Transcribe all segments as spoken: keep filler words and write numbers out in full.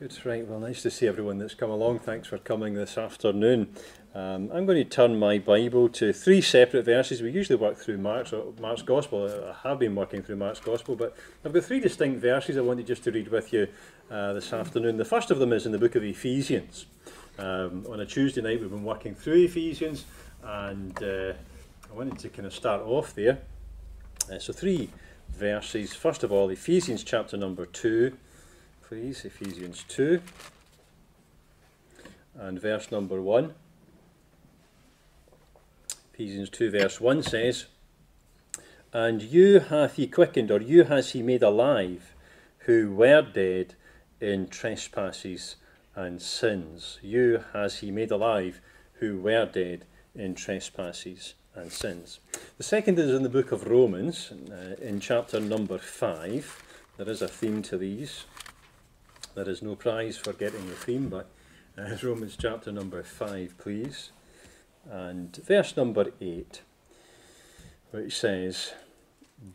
Good, right. Well, nice to see everyone that's come along. Thanks for coming this afternoon. Um, I'm going to turn my Bible to three separate verses. We usually work through Mark's, Mark's Gospel. I have been working through Mark's Gospel, but I've got three distinct verses I wanted just to read with you uh, this afternoon. The first of them is in the book of Ephesians. Um, on a Tuesday night, we've been working through Ephesians, and uh, I wanted to kind of start off there. Uh, so three verses. First of all, Ephesians chapter number two, please, Ephesians two, and verse number one. Ephesians two verse one says, "And you hath he quickened, or you has he made alive, who were dead in trespasses and sins." You has he made alive, who were dead in trespasses and sins. The second is in the book of Romans, uh, in chapter number five. There is a theme to these. There is no prize for getting the theme, but uh, Romans chapter number five, please. And verse number eight, which says,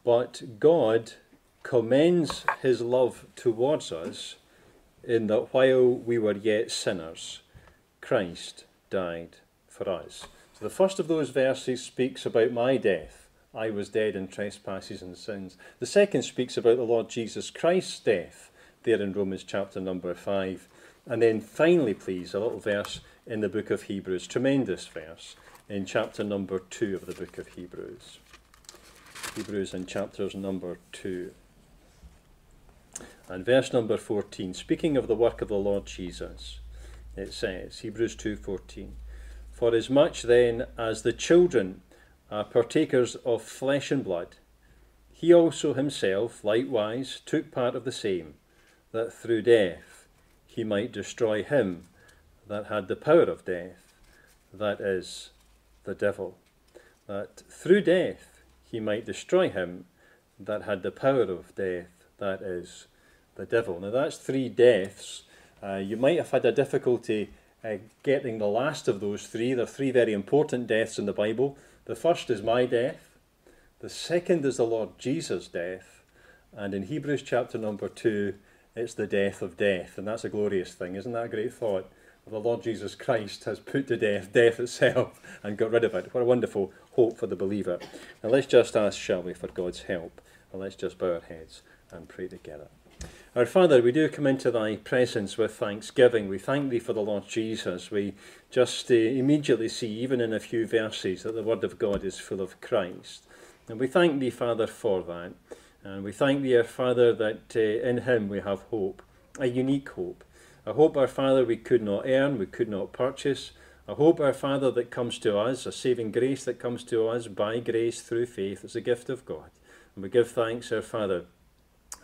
"But God commends his love towards us, in that while we were yet sinners, Christ died for us." So the first of those verses speaks about my death. I was dead in trespasses and sins. The second speaks about the Lord Jesus Christ's death, there in Romans chapter number five. And then finally, please, a little verse in the book of Hebrews, tremendous verse, in chapter number two of the book of Hebrews. Hebrews in chapters number two. And verse number fourteen, speaking of the work of the Lord Jesus, it says, Hebrews two fourteen, "For as much then as the children are partakers of flesh and blood, he also himself likewise took part of the same, that through death he might destroy him that had the power of death, that is, the devil. That through death he might destroy him that had the power of death, that is, the devil." Now that's three deaths. Uh, you might have had a difficulty uh, getting the last of those three. There are three very important deaths in the Bible. The first is my death. The second is the Lord Jesus' death. And in Hebrews chapter number two, it's the death of death. And that's a glorious thing. Isn't that a great thought? The Lord Jesus Christ has put to death death itself and got rid of it. What a wonderful hope for the believer. Now let's just ask, shall we, for God's help. And let's just bow our heads and pray together. Our Father, we do come into thy presence with thanksgiving. We thank thee for the Lord Jesus. We just uh, immediately see, even in a few verses, that the word of God is full of Christ. And we thank thee, Father, for that. And we thank thee, our Father, that uh, in him we have hope, a unique hope. I hope, our Father, we could not earn, we could not purchase. I hope, our Father, that comes to us, a saving grace that comes to us by grace through faith. It's a gift of God. And we give thanks, our Father,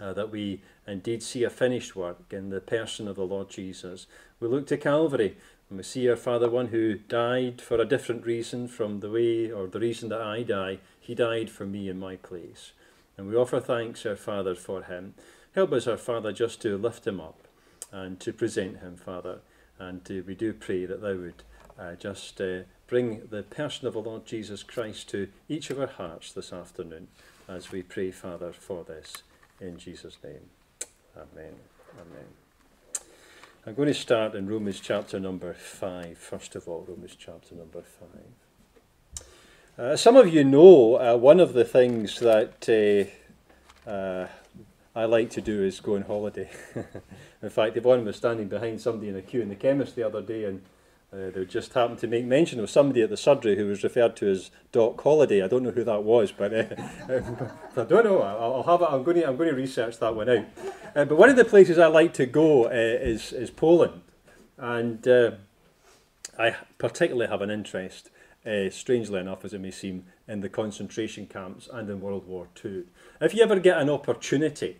uh, that we indeed see a finished work in the person of the Lord Jesus. We look to Calvary and we see, our Father, one who died for a different reason from the way or the reason that I die. He died for me in my place. And we offer thanks, our Father, for him. Help us, our Father, just to lift him up and to present him, Father, and uh, we do pray that thou would uh, just uh, bring the person of the Lord Jesus Christ to each of our hearts this afternoon, as we pray, Father, for this, in Jesus' name. Amen. Amen. I'm going to start in Romans chapter number five, first of all, Romans chapter number five. Uh, some of you know uh, one of the things that uh, uh, I like to do is go on holiday. In fact, Yvonne was standing behind somebody in a queue in the chemist the other day, and uh, they just happened to make mention of somebody at the surgery who was referred to as Doc Holliday. I don't know who that was, but uh, I don't know. I'll have it. I'm going to. I'm going to research that one out. Uh, but one of the places I like to go uh, is is Poland, and uh, I particularly have an interest, Uh, strangely enough, as it may seem, in the concentration camps and in World War Two. If you ever get an opportunity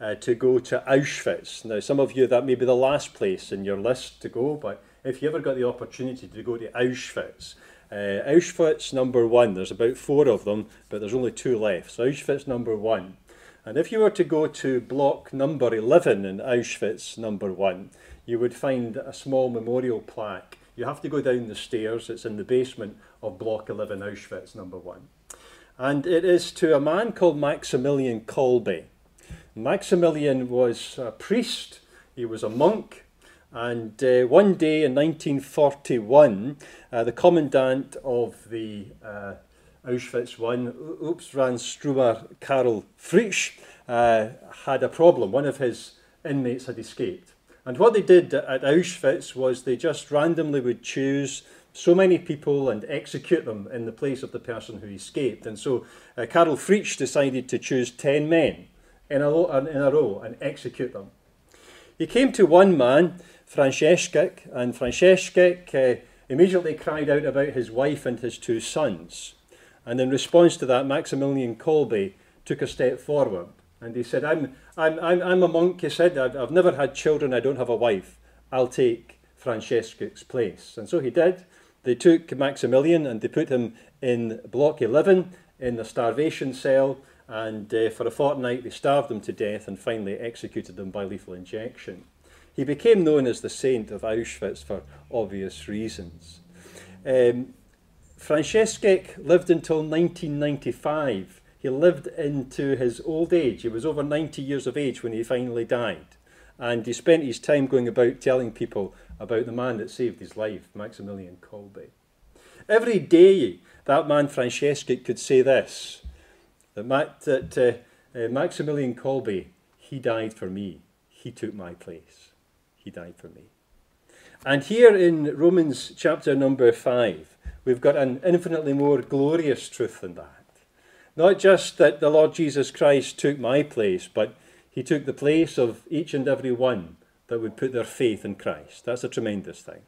uh, to go to Auschwitz, now some of you, that may be the last place in your list to go, but if you ever got the opportunity to go to Auschwitz, uh, Auschwitz number one, there's about four of them, but there's only two left, so Auschwitz number one. And if you were to go to block number eleven in Auschwitz number one, you would find a small memorial plaque. You have to go down the stairs. It's in the basement of block eleven, Auschwitz number one. And it is to a man called Maximilian Kolbe. Maximilian was a priest. He was a monk, and uh, one day in nineteen forty-one, uh, the commandant of the uh, Auschwitz one, Ransfrumer Karl Fritzsch, uh, had a problem. One of his inmates had escaped. And what they did at Auschwitz was they just randomly would choose so many people and execute them in the place of the person who escaped. And so uh, Karl Fritzsch decided to choose ten men in a, in a row and execute them. He came to one man, Franciszek, and Franciszek uh, immediately cried out about his wife and his two sons. And in response to that, Maximilian Kolbe took a step forward. And he said, I'm, I'm, I'm, I'm a monk, he said, I've, I've never had children, I don't have a wife. I'll take Franciszek's place. And so he did. They took Maximilian and they put him in block eleven in the starvation cell, and uh, for a fortnight they starved him to death and finally executed him by lethal injection. He became known as the saint of Auschwitz for obvious reasons. Um, Franciszek lived until nineteen ninety-five. He lived into his old age. He was over ninety years of age when he finally died. And he spent his time going about telling people about the man that saved his life, Maximilian Kolbe. Every day, that man Franciszek could say this, that, Mac, that uh, uh, Maximilian Kolbe, he died for me. He took my place. He died for me. And here in Romans chapter number five, we've got an infinitely more glorious truth than that. Not just that the Lord Jesus Christ took my place, but he took the place of each and every one that would put their faith in Christ. That's a tremendous thing.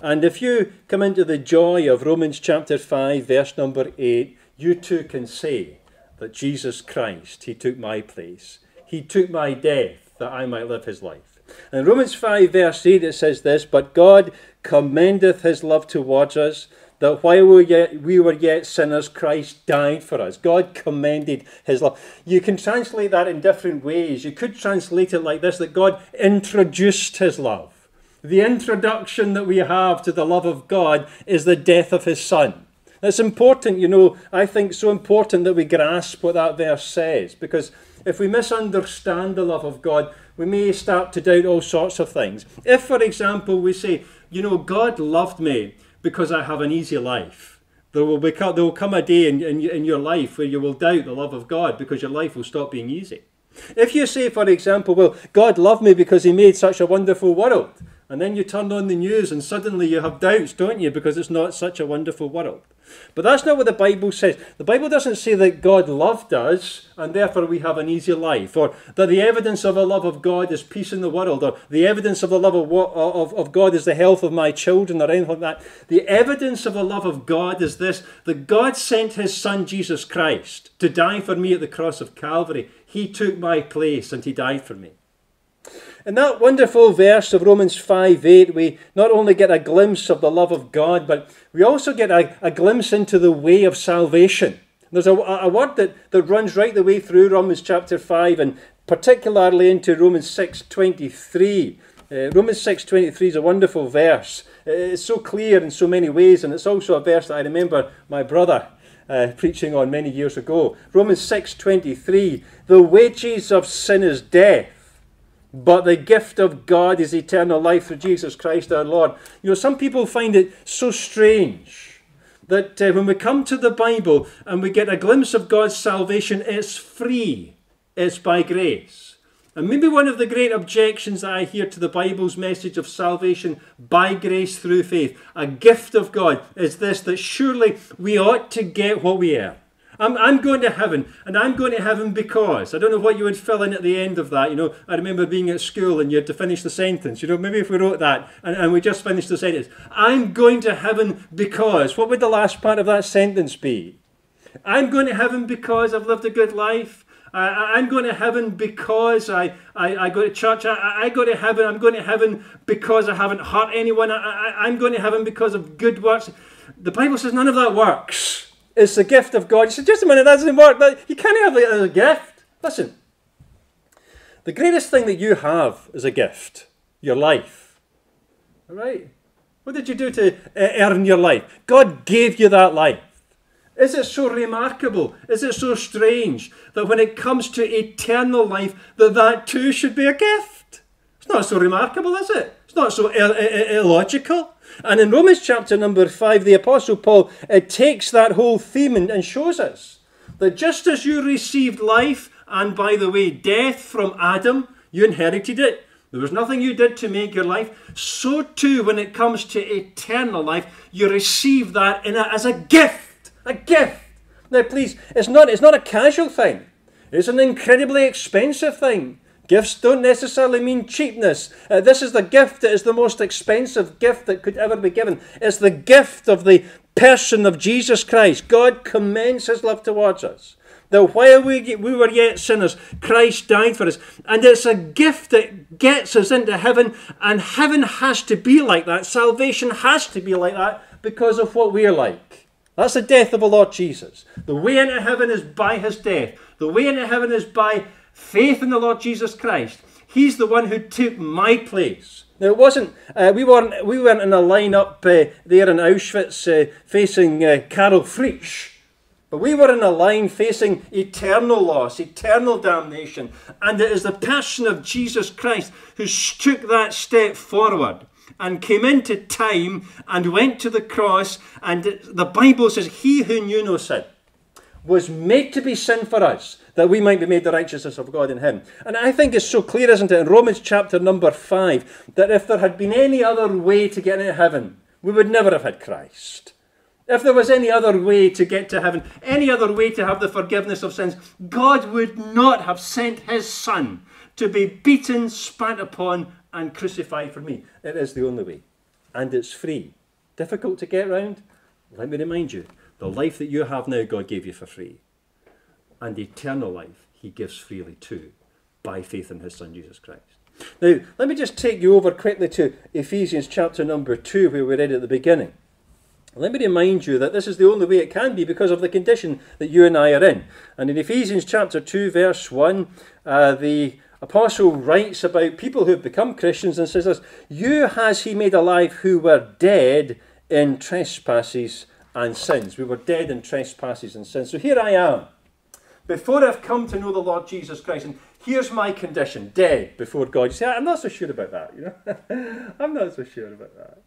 And if you come into the joy of Romans chapter five, verse number eight, you too can say that Jesus Christ, he took my place. He took my death that I might live his life. And in Romans five, verse eight, it says this, "But God commendeth his love towards us, that while we, yet, we were yet sinners, Christ died for us." God commended his love. You can translate that in different ways. You could translate it like this, that God introduced his love. The introduction that we have to the love of God is the death of his son. That's important, you know, I think so important that we grasp what that verse says, because if we misunderstand the love of God, we may start to doubt all sorts of things. If, for example, we say, you know, God loved me because I have an easy life. There will, become, there will come a day in, in, in your life where you will doubt the love of God because your life will stop being easy. If you say, for example, well, God loved me because he made such a wonderful world, and then you turn on the news and suddenly you have doubts, don't you, because it's not such a wonderful world. But that's not what the Bible says. The Bible doesn't say that God loved us and therefore we have an easy life, or that the evidence of the love of God is peace in the world, or the evidence of the love of, of, of God is the health of my children, or anything like that. The evidence of the love of God is this, that God sent his son Jesus Christ to die for me at the cross of Calvary. He took my place and he died for me. In that wonderful verse of Romans five eight, we not only get a glimpse of the love of God, but we also get a, a glimpse into the way of salvation. There's a, a word that, that runs right the way through Romans chapter five, and particularly into Romans six twenty-three. Uh, Romans six twenty-three is a wonderful verse. It's so clear in so many ways, and it's also a verse that I remember my brother uh, preaching on many years ago. Romans six twenty-three, "The wages of sin is death, but the gift of God is eternal life through Jesus Christ our Lord." You know, some people find it so strange that uh, when we come to the Bible and we get a glimpse of God's salvation, it's free, it's by grace. And maybe one of the great objections that I hear to the Bible's message of salvation by grace through faith, a gift of God, is this, that surely we ought to get what we earn. I'm, I'm going to heaven, and I'm going to heaven because. I don't know what you would fill in at the end of that. You know, I remember being at school and you had to finish the sentence. You know, maybe if we wrote that and, and we just finished the sentence, "I'm going to heaven because." What would the last part of that sentence be? I'm going to heaven because I've lived a good life. I, I'm going to heaven because I, I, I go to church. I, I go to heaven. I'm going to heaven because I haven't hurt anyone. I, I, I'm going to heaven because of good works. The Bible says none of that works. It's the gift of God. You say, just a minute, that doesn't work. You can't have it as a gift. Listen, the greatest thing that you have is a gift, your life. All right? What did you do to earn your life? God gave you that life. Is it so remarkable? Is it so strange that when it comes to eternal life, that that too should be a gift? It's not so remarkable, is it? It's not so illogical. And in Romans chapter number five, the Apostle Paul uh, takes that whole theme and, and shows us that just as you received life, and by the way, death from Adam, you inherited it. There was nothing you did to make your life. So too, when it comes to eternal life, you receive that in a, as a gift. A gift. Now please, it's not, it's not a casual thing. It's an incredibly expensive thing. Gifts don't necessarily mean cheapness. Uh, this is the gift that is the most expensive gift that could ever be given. It's the gift of the person of Jesus Christ. God commends his love towards us, that while we, we were yet sinners, Christ died for us. And it's a gift that gets us into heaven, and heaven has to be like that. Salvation has to be like that because of what we are like. That's the death of the Lord Jesus. The way into heaven is by his death. The way into heaven is by faith in the Lord Jesus Christ. He's the one who took my place. Now it wasn't, uh, we, weren't, we weren't in a lineup uh, there in Auschwitz uh, facing uh, Karl Fritzsch. But we were in a line facing eternal loss, eternal damnation. And it is the person of Jesus Christ who took that step forward and came into time and went to the cross. And the Bible says, he who knew no sin was made to be sin for us, that we might be made the righteousness of God in him. And I think it's so clear, isn't it, in Romans chapter number five, that if there had been any other way to get into heaven, we would never have had Christ. If there was any other way to get to heaven, any other way to have the forgiveness of sins, God would not have sent his son to be beaten, spat upon, and crucified for me. It is the only way. And it's free. Difficult to get round? Let me remind you, the life that you have now, God gave you for free. And eternal life, he gives freely too, by faith in his son, Jesus Christ. Now, let me just take you over quickly to Ephesians chapter number two, where we read at the beginning. Let me remind you that this is the only way it can be because of the condition that you and I are in. And in Ephesians chapter two, verse one, uh, the apostle writes about people who have become Christians and says this, "You has he made alive who were dead in trespasses and sins." We were dead in trespasses and sins. So here I am, before I've come to know the Lord Jesus Christ, and here's my condition, dead before God. You say, I'm not so sure about that, you know. I'm not so sure about that.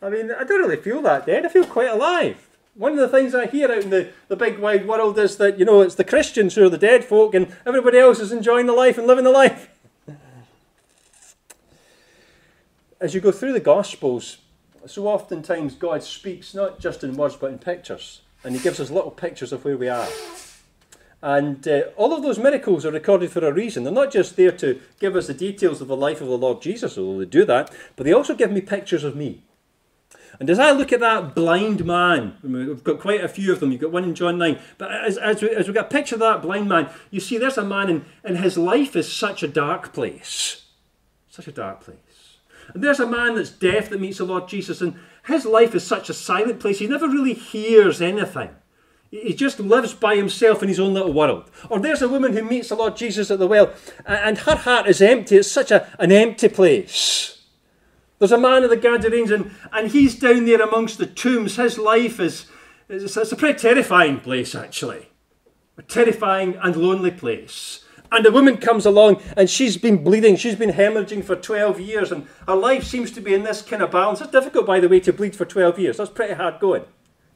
I mean, I don't really feel that dead. I feel quite alive. One of the things I hear out in the, the big wide world is that, you know, it's the Christians who are the dead folk and everybody else is enjoying the life and living the life. As you go through the Gospels, so oftentimes God speaks not just in words but in pictures. And he gives us little pictures of where we are. And uh, all of those miracles are recorded for a reason. They're not just there to give us the details of the life of the Lord Jesus, although they do that, but they also give me pictures of me. And as I look at that blind man, we've got quite a few of them, you've got one in John nine, but as, as, we, as we've got a picture of that blind man, you see there's a man and, and his life is such a dark place. Such a dark place. And there's a man that's deaf that meets the Lord Jesus and his life is such a silent place, he never really hears anything. He just lives by himself in his own little world. Or there's a woman who meets the Lord Jesus at the well and her heart is empty, it's such a, an empty place. There's a man of the Gadarenes, and, and he's down there amongst the tombs. His life is, it's, it's a pretty terrifying place, actually. A terrifying and lonely place. And a woman comes along, and she's been bleeding. She's been hemorrhaging for twelve years, and her life seems to be in this kind of balance. It's difficult, by the way, to bleed for twelve years. That's pretty hard going.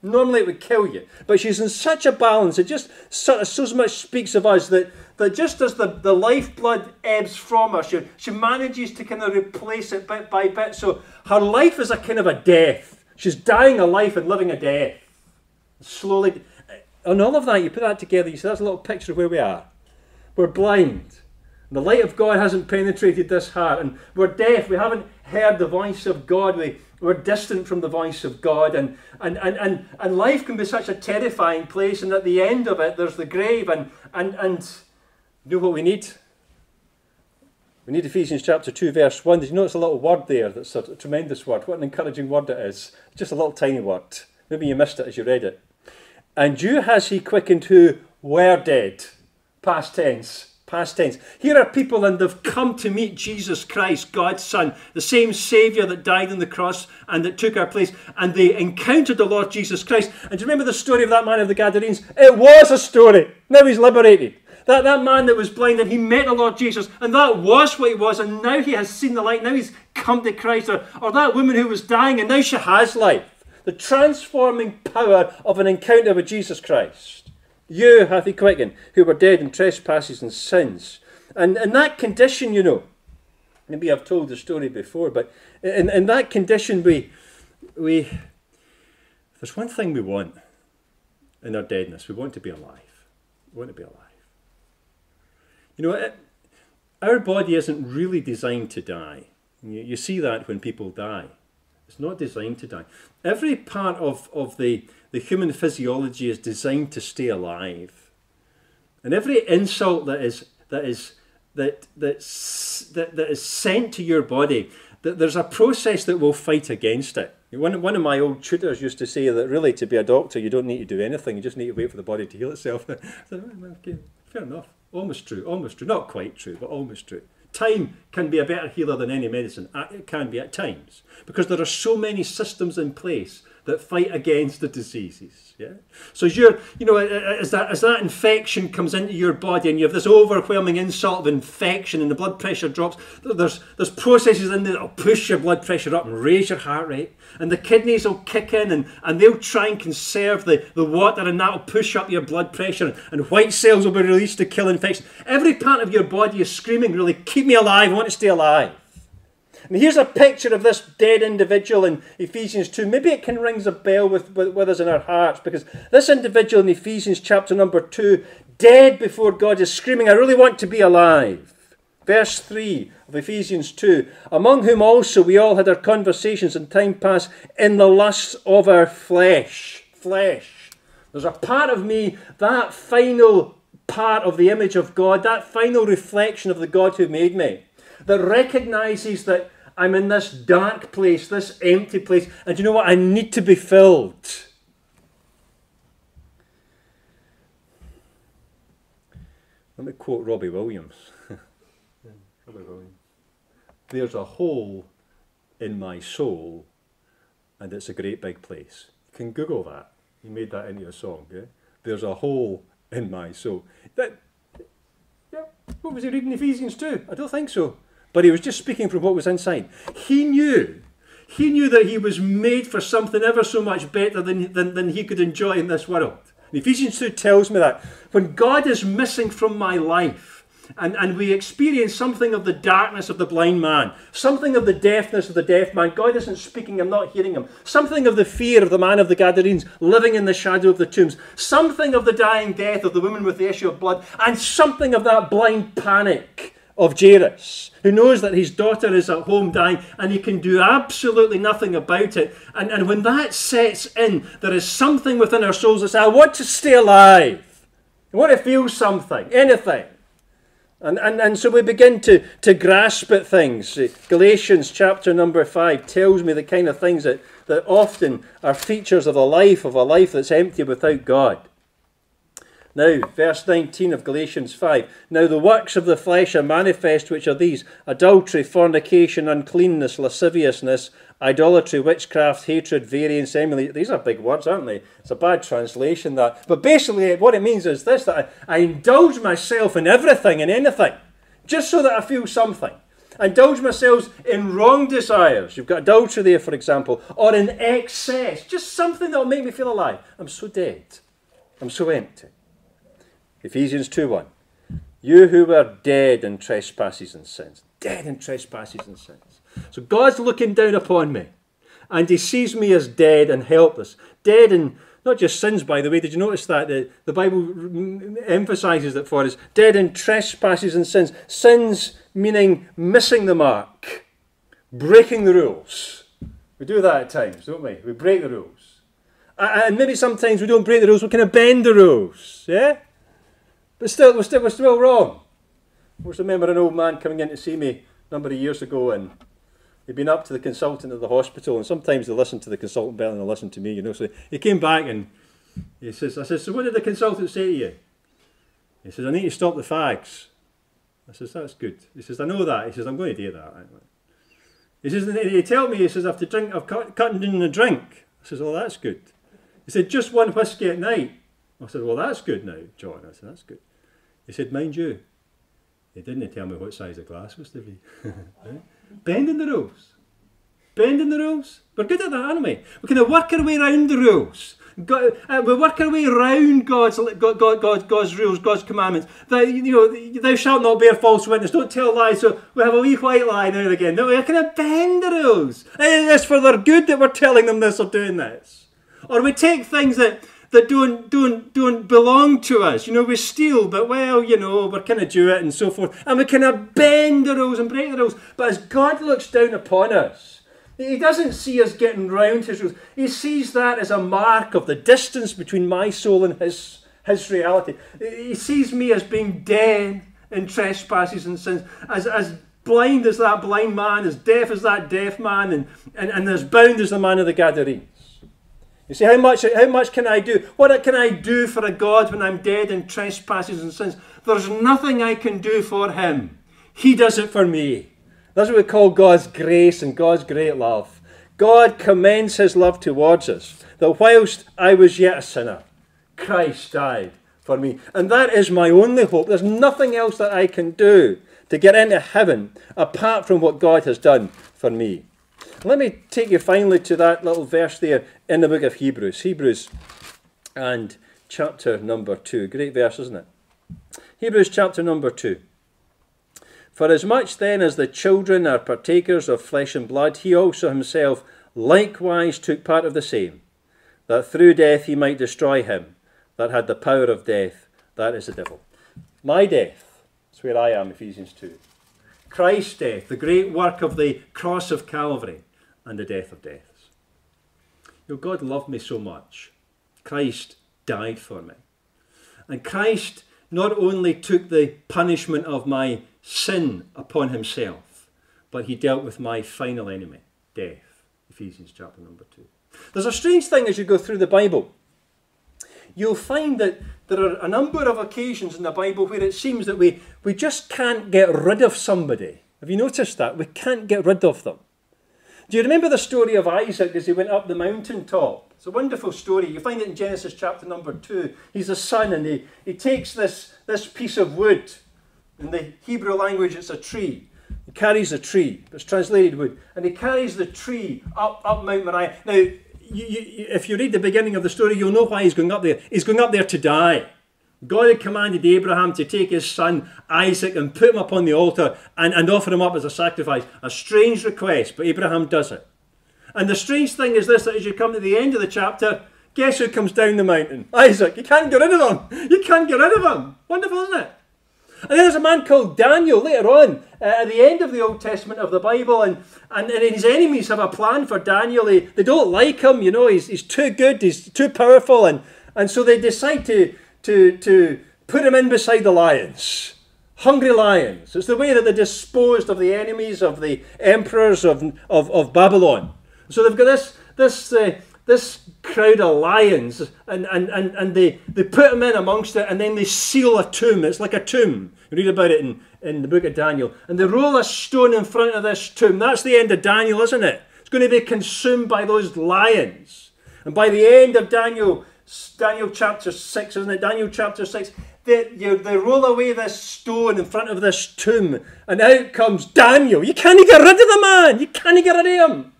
Normally it would kill you. But she's in such a balance. It just so, so much speaks of us that, that just as the, the lifeblood ebbs from her, she, she manages to kind of replace it bit by bit. So her life is a kind of a death. She's dying a life and living a death. Slowly. And all of that, you put that together, you see that's a little picture of where we are. We're blind. The light of God hasn't penetrated this heart. And we're deaf. We haven't heard the voice of God. We, we're distant from the voice of God. And, and, and, and, and life can be such a terrifying place. And at the end of it, there's the grave. And, and, and you know what we need? We need Ephesians chapter two, verse one. Did you notice a little word there that's a tremendous word? What an encouraging word it is. Just a little tiny word. Maybe you missed it as you read it. And you has he quickened who were dead. Past tense. Past tense. Here are people and they've come to meet Jesus Christ, God's Son, the same Saviour that died on the cross and that took our place, and they encountered the Lord Jesus Christ. And do you remember the story of that man of the Gadarenes? It was a story. Now he's liberated. That, that man that was blind, and he met the Lord Jesus, and that was what he was, and now he has seen the light, now he's come to Christ. Or, or that woman who was dying, and now she has life. The transforming power of an encounter with Jesus Christ. You hath he quickened, who were dead in trespasses and sins. And in that condition, you know, maybe I've told the story before, but in, in that condition, we, we, there's one thing we want in our deadness. We want to be alive. We want to be alive. You know, it, our body isn't really designed to die. You, you see that when people die. It's not designed to die. Every part of, of the, the human physiology is designed to stay alive. And every insult that is that is that that's, that that is sent to your body, that there's a process that will fight against it. One, one of my old tutors used to say that really to be a doctor you don't need to do anything, you just need to wait for the body to heal itself. So, okay, fair enough. Almost true, almost true. Not quite true, but almost true. Time can be a better healer than any medicine. It can be at times, because there are so many systems in place that fight against the diseases. Yeah. So you're, you know, as that as that infection comes into your body, and you have this overwhelming insult of infection, and the blood pressure drops. There's there's processes in there that'll push your blood pressure up and raise your heart rate, and the kidneys will kick in, and and they'll try and conserve the the water, and that'll push up your blood pressure, and, and white cells will be released to kill infection. Every part of your body is screaming, really, keep me alive. I want to stay alive. And here's a picture of this dead individual in Ephesians two. Maybe it can ring a bell with, with, with us in our hearts, because this individual in Ephesians chapter number two, dead before God, is screaming, I really want to be alive. Verse three of Ephesians two, among whom also we all had our conversations in time past in the lusts of our flesh. Flesh. There's a part of me, that final part of the image of God, that final reflection of the God who made me, that recognises that I'm in this dark place, this empty place, and you know what? I need to be filled. Let me quote Robbie Williams. Robbie Williams. There's a hole in my soul, and it's a great big place. You can Google that. He made that into a song. Yeah? There's a hole in my soul. That, yeah. What was he reading Ephesians two? I don't think so. But he was just speaking from what was inside. He knew, he knew that he was made for something ever so much better than, than, than he could enjoy in this world. And Ephesians two tells me that. When God is missing from my life, and, and we experience something of the darkness of the blind man, something of the deafness of the deaf man, God isn't speaking, I'm not hearing him, something of the fear of the man of the Gadarenes living in the shadow of the tombs, something of the dying death of the woman with the issue of blood, and something of that blind panic of Jairus, who knows that his daughter is at home dying and he can do absolutely nothing about it. And, and when that sets in, there is something within our souls that says, I want to stay alive. I want to feel something, anything. And, and, and so we begin to, to grasp at things. Galatians chapter number five tells me the kind of things that, that often are features of a life, of a life that's empty without God. Now, verse nineteen of Galatians five. Now the works of the flesh are manifest, which are these: adultery, fornication, uncleanness, lasciviousness, idolatry, witchcraft, hatred, variance, emulation. These are big words, aren't they? It's a bad translation, that. But basically what it means is this, that I, I indulge myself in everything and anything, just so that I feel something. I indulge myself in wrong desires. You've got adultery there, for example, or in excess. Just something that will make me feel alive. I'm so dead. I'm so empty. Ephesians two one, you who were dead in trespasses and sins. Dead in trespasses and sins. So God's looking down upon me, and he sees me as dead and helpless. Dead in, not just sins, by the way, did you notice that? The, the Bible emphasises that for us. Dead in trespasses and sins. Sins meaning missing the mark, breaking the rules. We do that at times, don't we? We break the rules. And maybe sometimes we don't break the rules, we kind of bend the rules, yeah? But still, we're still, we're still wrong. I just remember an old man coming in to see me a number of years ago, and he'd been up to the consultant at the hospital, and sometimes they listen to the consultant better than they listen to me, you know. So he came back and he says, I says, so what did the consultant say to you? He says, I need to stop the fags. I says, that's good. He says, I know that. He says, I'm going to do that. He says, and he tell me, he says, I have to drink, I've cut, cut down a drink. I says, oh, that's good. He said, just one whiskey at night. I said, well, that's good now, John. I said, that's good. He said, mind you, they didn't tell me what size the glass was to be. Right? Bending the rules. Bending the rules. We're good at that, aren't we? We can work our way around the rules. God, uh, we work our way around God's, God, God, God, God's rules, God's commandments. That, you know, thou shalt not bear false witness, don't tell lies, so we have a wee white lie now and again. No, we're going to bend the rules. And it's for their good that we're telling them this or doing this. Or we take things that, that don't, don't, don't belong to us. You know, we steal, but well, you know, we're kind of do it and so forth. And we kind of bend the rules and break the rules. But as God looks down upon us, He doesn't see us getting round His rules. He sees that as a mark of the distance between my soul and His, his reality. He sees me as being dead in trespasses and sins, as, as blind as that blind man, as deaf as that deaf man, and, and, and as bound as the man of the Gadarenes. You see, how much, how much can I do? What can I do for a God when I'm dead in trespasses and sins? There's nothing I can do for Him. He does it for me. That's what we call God's grace and God's great love. God commends His love towards us, that whilst I was yet a sinner, Christ died for me. And that is my only hope. There's nothing else that I can do to get into heaven apart from what God has done for me. Let me take you finally to that little verse there in the book of Hebrews. Hebrews and chapter number two. Great verse, isn't it? Hebrews chapter number two. For as much then as the children are partakers of flesh and blood, He also Himself likewise took part of the same, that through death He might destroy him that had the power of death, that is the devil. My death is where I am, Ephesians two. Christ's death, the great work of the cross of Calvary and the death of deaths. You know, God loved me so much. Christ died for me. And Christ not only took the punishment of my sin upon Himself, but He dealt with my final enemy, death. Ephesians chapter number two. There's a strange thing as you go through the Bible. You'll find that there are a number of occasions in the Bible where it seems that we, we just can't get rid of somebody. Have you noticed that? We can't get rid of them. Do you remember the story of Isaac as he went up the mountaintop? It's a wonderful story. You find it in Genesis chapter number two. He's a son and he, he takes this, this piece of wood. In the Hebrew language, it's a tree. He carries a tree. It's translated wood. And he carries the tree up, up Mount Moriah. Now, you, you, if you read the beginning of the story, you'll know why he's going up there. He's going up there to die. God had commanded Abraham to take his son Isaac and put him up on the altar and, and offer him up as a sacrifice. A strange request, but Abraham does it. And the strange thing is this, that as you come to the end of the chapter, guess who comes down the mountain? Isaac. You can't get rid of him. You can't get rid of him. Wonderful, isn't it? And then there's a man called Daniel later on, uh, at the end of the Old Testament of the Bible, and, and, and his enemies have a plan for Daniel. They, they don't like him, you know, he's, he's too good, he's too powerful, and, and so they decide to, to, to put him in beside the lions. Hungry lions. It's the way that they disposed of the enemies of the emperors of, of, of Babylon. So they've got this, this, uh, this crowd of lions, and, and, and, and they, they put him in amongst it, and then they seal a tomb. It's like a tomb. You read about it in, in the book of Daniel. And they roll a stone in front of this tomb. That's the end of Daniel, isn't it? It's going to be consumed by those lions. And by the end of Daniel, Daniel chapter six, isn't it? Daniel chapter six. They, you, they roll away this stone in front of this tomb, and out comes Daniel. You can't get rid of the man. You can't get rid of him.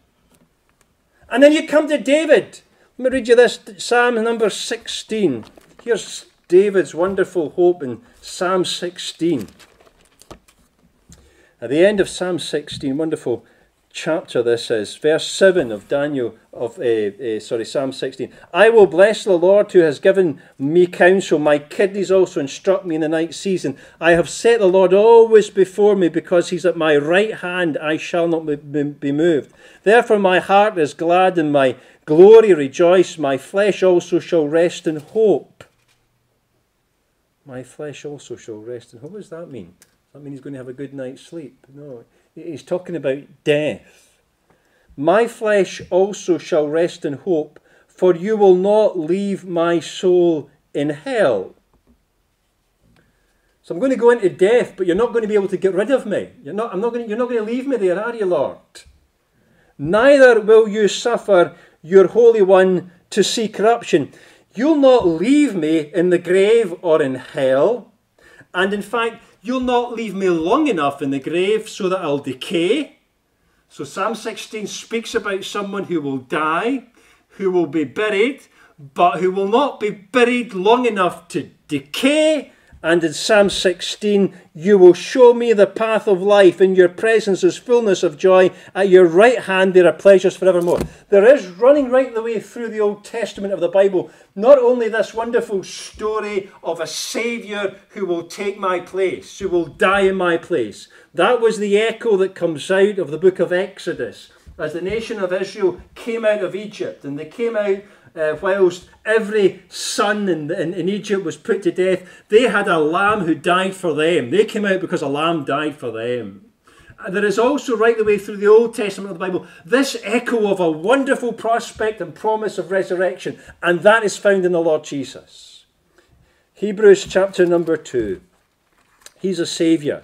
And then you come to David. Let me read you this, Psalm number sixteen. Here's David's wonderful hope in Psalm sixteen. At the end of Psalm sixteen, wonderful chapter this is, verse seven of Daniel, of uh, uh, sorry, Psalm sixteen. I will bless the Lord who has given me counsel. My kidneys also instruct me in the night season. I have set the Lord always before me, because He's at my right hand. I shall not be moved. Therefore my heart is glad and my glory rejoice. My flesh also shall rest in hope. My flesh also shall rest in hope. What does that mean? Does that mean he's going to have a good night's sleep? No, he's talking about death. My flesh also shall rest in hope, for you will not leave my soul in hell. So I'm going to go into death, but you're not going to be able to get rid of me. You're not, I'm not going to, you're not going to leave me there, are you, Lord? Neither will you suffer your Holy One to see corruption. You'll not leave me in the grave or in hell, And in fact, you'll not leave me long enough in the grave so that I'll decay. So Psalm sixteen speaks about someone who will die, who will be buried, but who will not be buried long enough to decay. And in Psalm sixteen, you will show me the path of life. In your presence is fullness of joy. At your right hand there are pleasures forevermore. There is, running right the way through the Old Testament of the Bible, not only this wonderful story of a Saviour who will take my place, who will die in my place. That was the echo that comes out of the book of Exodus, as the nation of Israel came out of Egypt, and they came out Uh, whilst every son in, in, in Egypt was put to death, they had a lamb who died for them. They came out because a lamb died for them. And there is also, right the way through the Old Testament of the Bible, this echo of a wonderful prospect and promise of resurrection, and that is found in the Lord Jesus. Hebrews chapter number two. He's a saviour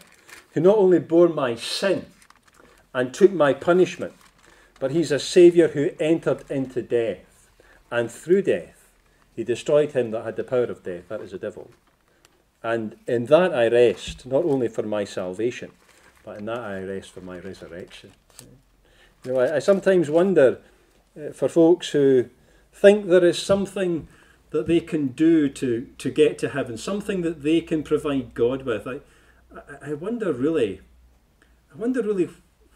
who not only bore my sin and took my punishment, but he's a saviour who entered into death. And through death, he destroyed him that had the power of death. That is the devil. And in that I rest, not only for my salvation, but in that I rest for my resurrection. You know, I, I sometimes wonder uh, for folks who think there is something that they can do to, to get to heaven, something that they can provide God with. I, I, I wonder really, I wonder really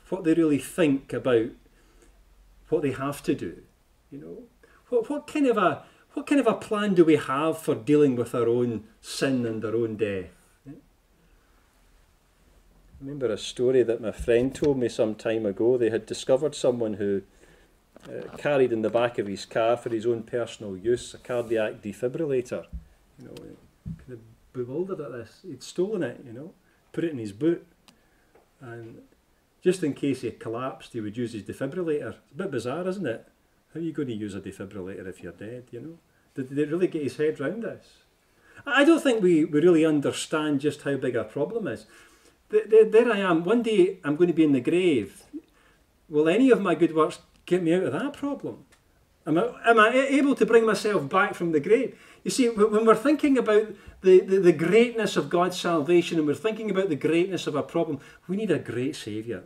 what they really think about what they have to do, you know. What kind of a what kind of a plan do we have for dealing with our own sin and our own death? I remember a story that my friend told me some time ago. They had discovered someone who uh, carried in the back of his car for his own personal use a cardiac defibrillator. You know, kind of bewildered at this. He'd stolen it, you know, put it in his boot, and just in case he collapsed, he would use his defibrillator. It's a bit bizarre, isn't it? How are you going to use a defibrillator if you're dead, you know? Did they really get his head round this? I don't think we, we really understand just how big our problem is. There, there I am. One day I'm going to be in the grave. Will any of my good works get me out of that problem? Am I, am I able to bring myself back from the grave? You see, when we're thinking about the, the, the greatness of God's salvation, and we're thinking about the greatness of our problem, we need a great Saviour.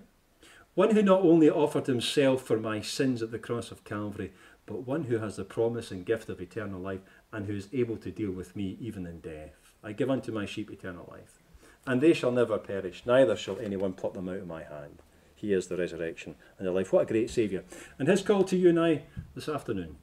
One who not only offered himself for my sins at the cross of Calvary, but one who has the promise and gift of eternal life, and who is able to deal with me even in death. I give unto my sheep eternal life, and they shall never perish, neither shall anyone pluck them out of my hand. He is the resurrection and the life. What a great Saviour. And his call to you and I this afternoon,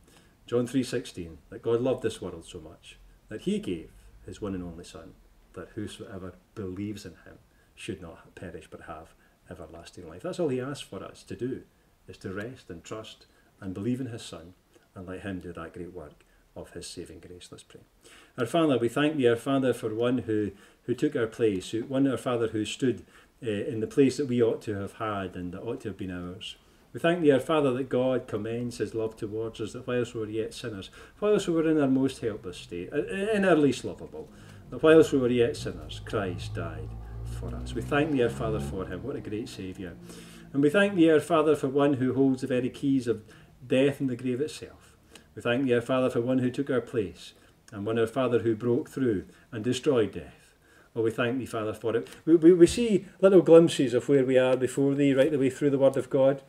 John three sixteen, that God loved this world so much, that he gave his one and only Son, that whosoever believes in him should not perish but have everlasting life. That's all he asks for us to do, is to rest and trust and believe in his Son, and let him do that great work of his saving grace. Let's pray. Our Father, we thank thee, our Father, for one who, who took our place, who, one, our Father, who stood uh, in the place that we ought to have had and that ought to have been ours. We thank thee, our Father, that God commends his love towards us, that whilst we were yet sinners, whilst we were in our most helpless state, in our least lovable, that whilst we were yet sinners, Christ died for us. We thank thee, our Father, for him. What a great Saviour. And we thank thee, our Father, for one who holds the very keys of death and the grave itself. We thank thee, our Father, for one who took our place, and one, our Father, who broke through and destroyed death. Well, we thank thee, Father, for it. We, we, we see little glimpses of where we are before thee, right the way through the Word of God,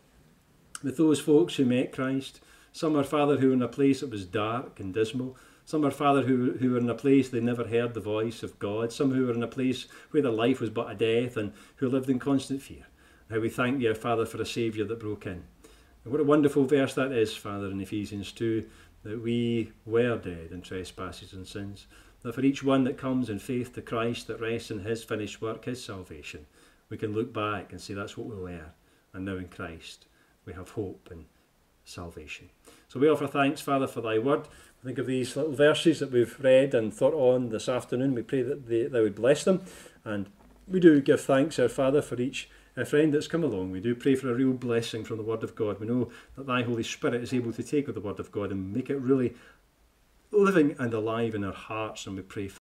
with those folks who met Christ. Some, our Father, who were in a place that was dark and dismal. Some, our Father, who, who were in a place they never heard the voice of God. Some who were in a place where their life was but a death, and who lived in constant fear. How we thank thee, our Father, for a Saviour that broke in. And what a wonderful verse that is, Father, in Ephesians two, that we were dead in trespasses and sins, that for each one that comes in faith to Christ, that rests in his finished work, his salvation, we can look back and say that's what we were. And now in Christ we have hope and salvation. So we offer thanks, Father, for thy word. I think of these little verses that we've read and thought on this afternoon. We pray that they, they would bless them. And we do give thanks, our Father, for each uh, friend that's come along. We do pray for a real blessing from the Word of God. We know that thy Holy Spirit is able to take of the Word of God and make it really living and alive in our hearts. And we pray